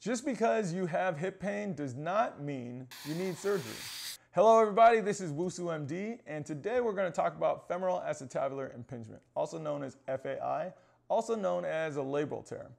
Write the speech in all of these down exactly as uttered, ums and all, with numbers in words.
Just because you have hip pain does not mean you need surgery. Hello everybody, this is Wusu M D, and today we're going to talk about femoral acetabular impingement, also known as F A I, also known as a labral tear,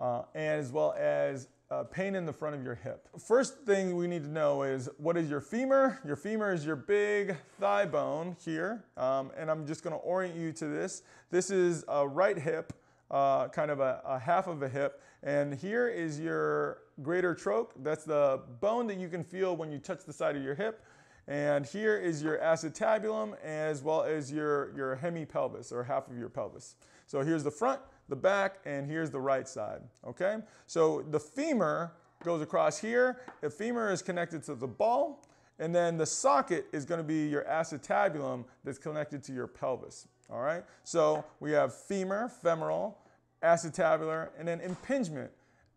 uh, as well as uh, pain in the front of your hip. First thing we need to know is, what is your femur? Your femur is your big thigh bone here, um, and I'm just going to orient you to this. This is a right hip. Uh, kind of a, a half of a hip, and here is your greater troch. That's the bone that you can feel when you touch the side of your hip, and here is your acetabulum, as well as your, your hemipelvis, or half of your pelvis. So here's the front, the back, and here's the right side, okay? So the femur goes across here. The femur is connected to the ball, and then the socket is going to be your acetabulum that's connected to your pelvis. All right, so we have femur, femoral, acetabular, and then impingement.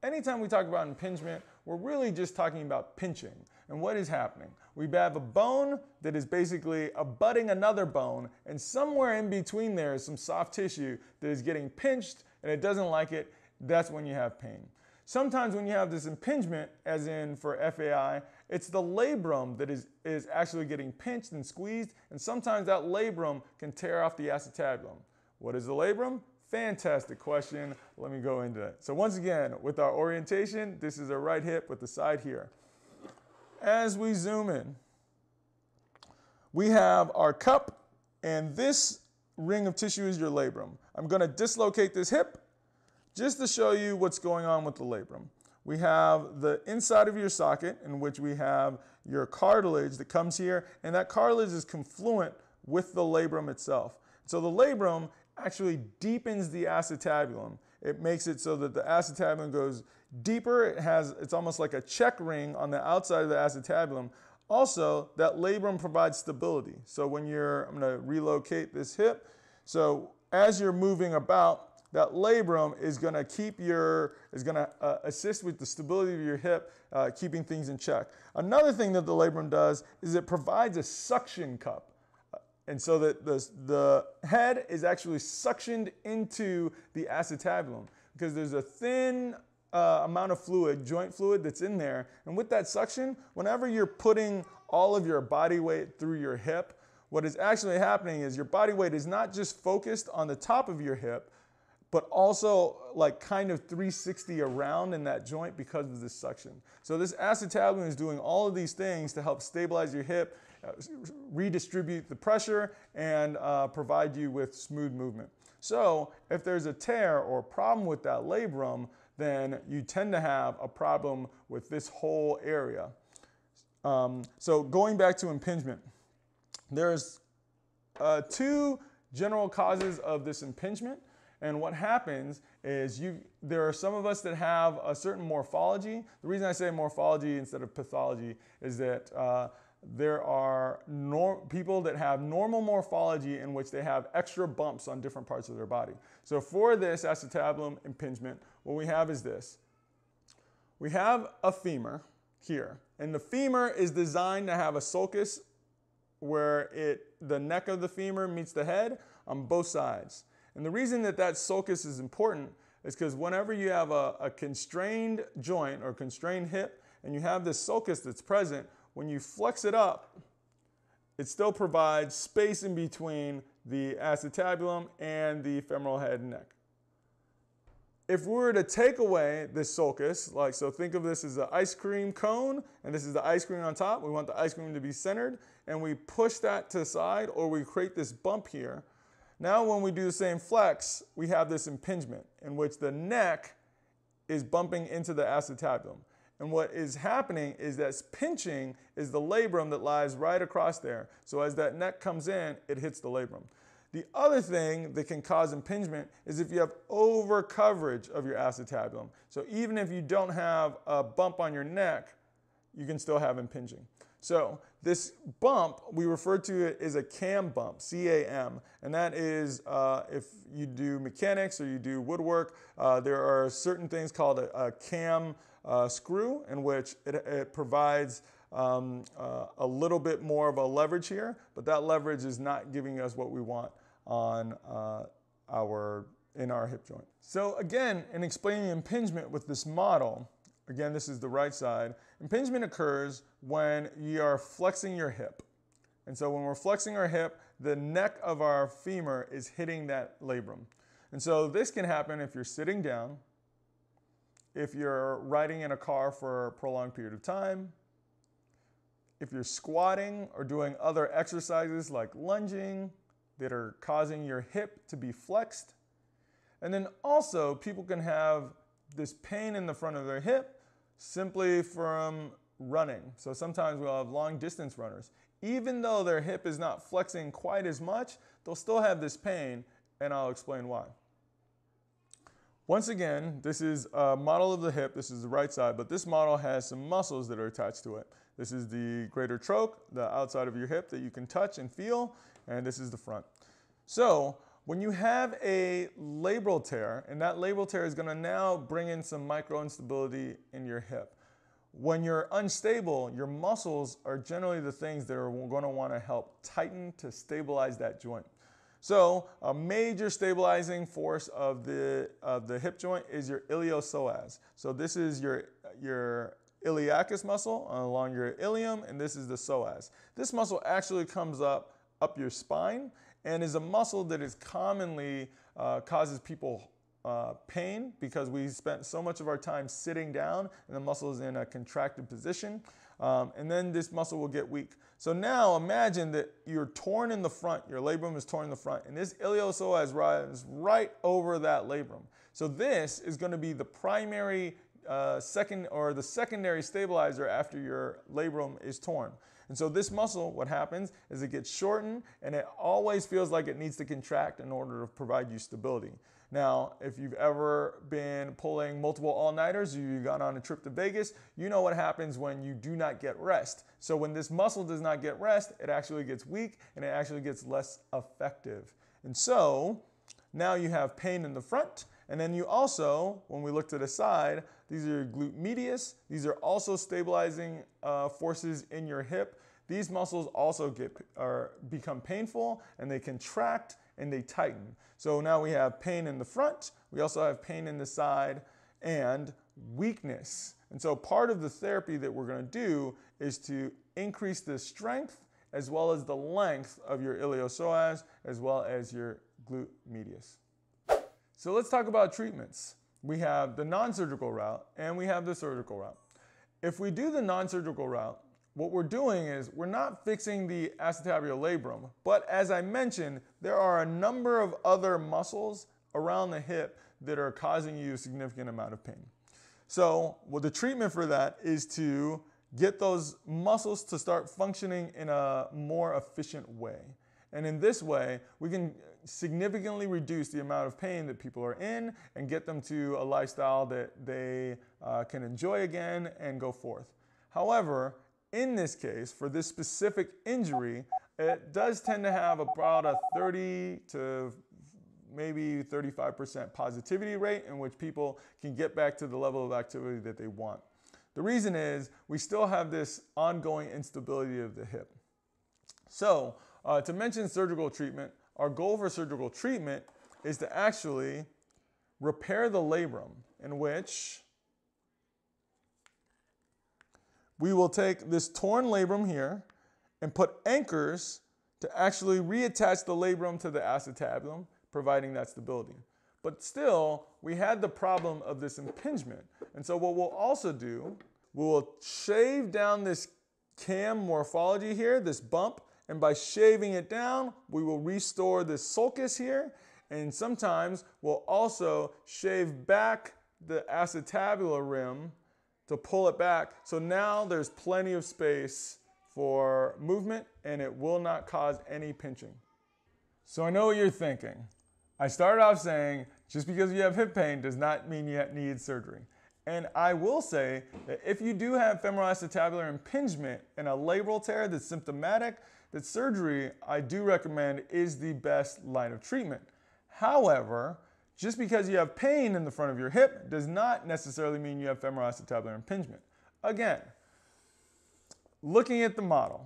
Anytime we talk about impingement, we're really just talking about pinching. And what is happening? We have a bone that is basically abutting another bone, and somewhere in between there is some soft tissue that is getting pinched, and it doesn't like it. That's when you have pain. Sometimes when you have this impingement, as in for F A I, it's the labrum that is, is actually getting pinched and squeezed, and sometimes that labrum can tear off the acetabulum. What is the labrum? Fantastic question. Let me go into that. So once again, with our orientation, this is our right hip with the side here. As we zoom in, we have our cup, and this ring of tissue is your labrum. I'm going to dislocate this hip, just to show you what's going on with the labrum. We have the inside of your socket, in which we have your cartilage that comes here, and that cartilage is confluent with the labrum itself. So the labrum actually deepens the acetabulum. It makes it so that the acetabulum goes deeper. It has, it's almost like a check ring on the outside of the acetabulum. Also, that labrum provides stability. So when you're, I'm gonna relocate this hip. So as you're moving about, that labrum is going to keep your, is going to uh, assist with the stability of your hip, uh, keeping things in check. Another thing that the labrum does is it provides a suction cup. And so that the, the head is actually suctioned into the acetabulum, because there's a thin uh, amount of fluid, joint fluid, that's in there. And with that suction, whenever you're putting all of your body weight through your hip, what is actually happening is your body weight is not just focused on the top of your hip, but also like kind of three sixty around in that joint because of this suction. So this acetabulum is doing all of these things to help stabilize your hip, uh, redistribute the pressure, and uh, provide you with smooth movement. So if there's a tear or a problem with that labrum, then you tend to have a problem with this whole area. Um, so going back to impingement, there's uh, two general causes of this impingement. And what happens is you, there are some of us that have a certain morphology. The reason I say morphology instead of pathology is that uh, there are norm, people that have normal morphology in which they have extra bumps on different parts of their body. So for this acetabulum impingement, what we have is this. We have a femur here, and the femur is designed to have a sulcus where it, the neck of the femur meets the head on both sides. And the reason that that sulcus is important is because whenever you have a, a constrained joint or constrained hip, and you have this sulcus that's present, when you flex it up, it still provides space in between the acetabulum and the femoral head and neck. If we were to take away this sulcus, like so think of this as an ice cream cone, and this is the ice cream on top. We want the ice cream to be centered, and we push that to the side, or we create this bump here. Now when we do the same flex, we have this impingement in which the neck is bumping into the acetabulum. And what is happening is that pinching is the labrum that lies right across there. So as that neck comes in, it hits the labrum. The other thing that can cause impingement is if you have over coverage of your acetabulum. So even if you don't have a bump on your neck, you can still have impinging. So this bump, we refer to it as a cam bump, C A M, and that is uh, if you do mechanics or you do woodwork, uh, there are certain things called a, a cam uh, screw, in which it, it provides um, uh, a little bit more of a leverage here, but that leverage is not giving us what we want on uh, our in our hip joint. So again, in explaining impingement with this model, Again, this is the right side. Impingement occurs when you are flexing your hip. And so when we're flexing our hip, the neck of our femur is hitting that labrum. And so this can happen if you're sitting down, if you're riding in a car for a prolonged period of time, if you're squatting or doing other exercises like lunging that are causing your hip to be flexed. And then also people can have this pain in the front of their hip simply from running. So sometimes we'll have long distance runners. Even though their hip is not flexing quite as much, they'll still have this pain, and I'll explain why. Once again, this is a model of the hip. This is the right side, but this model has some muscles that are attached to it. This is the greater troch, the outside of your hip that you can touch and feel, and this is the front. So when you have a labral tear, and that labral tear is going to now bring in some micro instability in your hip. When you're unstable, your muscles are generally the things that are going to want to help tighten to stabilize that joint. So a major stabilizing force of the, of the hip joint is your iliopsoas. So this is your, your iliacus muscle along your ilium, and this is the psoas. This muscle actually comes up, up your spine and is a muscle that is commonly uh, causes people Uh, pain because we spent so much of our time sitting down and the muscle is in a contracted position, um, and then this muscle will get weak. So now imagine that you're torn in the front, your labrum is torn in the front, and this iliopsoas rises right over that labrum. So this is going to be the primary uh, second or the secondary stabilizer after your labrum is torn. And so this muscle, what happens is it gets shortened and it always feels like it needs to contract in order to provide you stability. Now, if you've ever been pulling multiple all-nighters, you've gone on a trip to Vegas, you know what happens when you do not get rest. So when this muscle does not get rest, it actually gets weak and it actually gets less effective. And so now you have pain in the front. And then you also, when we look to the side, these are your glute medius. These are also stabilizing uh, forces in your hip. These muscles also get, are, become painful, and they contract and they tighten. So now we have pain in the front. We also have pain in the side and weakness. And so part of the therapy that we're going to do is to increase the strength as well as the length of your iliopsoas as well as your glute medius. So let's talk about treatments. We have the non-surgical route and we have the surgical route. If we do the non-surgical route, what we're doing is we're not fixing the acetabular labrum, but as I mentioned, there are a number of other muscles around the hip that are causing you a significant amount of pain. So well, the treatment for that is to get those muscles to start functioning in a more efficient way. And in this way, we can significantly reduce the amount of pain that people are in and get them to a lifestyle that they uh, can enjoy again and go forth. However, in this case, for this specific injury, it does tend to have about a thirty to maybe thirty-five percent positivity rate in which people can get back to the level of activity that they want. The reason is we still have this ongoing instability of the hip. So, Uh, to mention surgical treatment, our goal for surgical treatment is to actually repair the labrum, in which we will take this torn labrum here and put anchors to actually reattach the labrum to the acetabulum, providing that stability. But still, we had the problem of this impingement. And so what we'll also do, we'll shave down this cam morphology here, this bump, and by shaving it down, we will restore this sulcus here. And sometimes we'll also shave back the acetabular rim to pull it back. So now there's plenty of space for movement and it will not cause any pinching. So I know what you're thinking. I started off saying, just because you have hip pain does not mean you need surgery. And I will say that if you do have femoral acetabular impingement and a labral tear that's symptomatic, that surgery, I do recommend, is the best line of treatment. However, just because you have pain in the front of your hip does not necessarily mean you have femoral acetabular impingement. Again, looking at the model,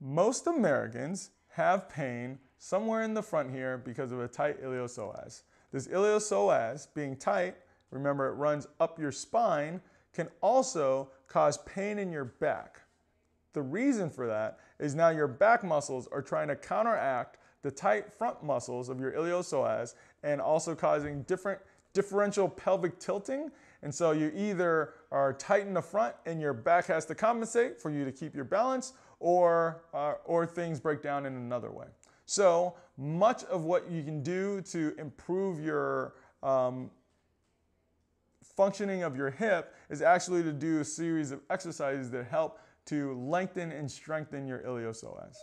most Americans have pain somewhere in the front here because of a tight iliopsoas. This iliopsoas being tight, remember, it runs up your spine, can also cause pain in your back. The reason for that is now your back muscles are trying to counteract the tight front muscles of your iliopsoas and also causing different differential pelvic tilting. And so you either are tight in the front and your back has to compensate for you to keep your balance, or, uh, or things break down in another way. So much of what you can do to improve your um, functioning of your hip is actually to do a series of exercises that help to lengthen and strengthen your iliopsoas.